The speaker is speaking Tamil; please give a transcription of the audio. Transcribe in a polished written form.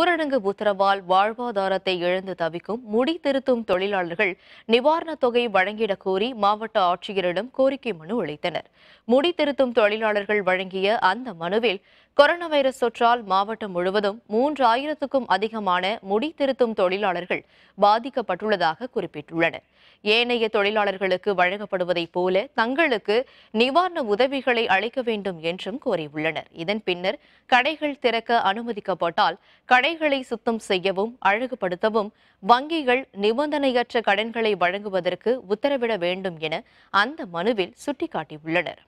ஊரடங்கு உத்தரவால் வாழ்வாதாரத்தை இழந்து தவிக்கும் முடி திருத்தும் தொழிலாளர்கள் நிவாரணத் தொகை வழங்கிடக் கோரி மாவட்ட ஆட்சியரிடம் கோரிக்கை மனு அளித்தனர். முடி திருத்தும் தொழிலாளர்கள் வழங்கிய அந்த மனுவில் கொரோனா வைரஸ் தொற்றால் மாவட்டம் முழுவதும் 3000க்கும் அதிகமான முடி திருத்தும் தொழிலாளர்கள் பாதிக்கப்பட்டுள்ளதாக குறிப்பிட்டுள்ளனர். ஏனைய தொழிலாளர்களுக்கு வழங்கப்படுவதைப் போல தங்களுக்கு நிவாரண உதவிகளை அளிக்க வேண்டும் என்றும் கோரியுள்ளனர். இதன் பின்னர் கடைகள் திறக்க அனுமதிக்கப்பட்டால் கடைகளை சுத்தம் செய்யவும் அழகுபடுத்தவும் வங்கிகள் நிபந்தனையற்ற கடன்களை வழங்குவதற்கு உத்தரவிட வேண்டும் என அந்த மனுவில் சுட்டிக்காட்டியுள்ளனர்.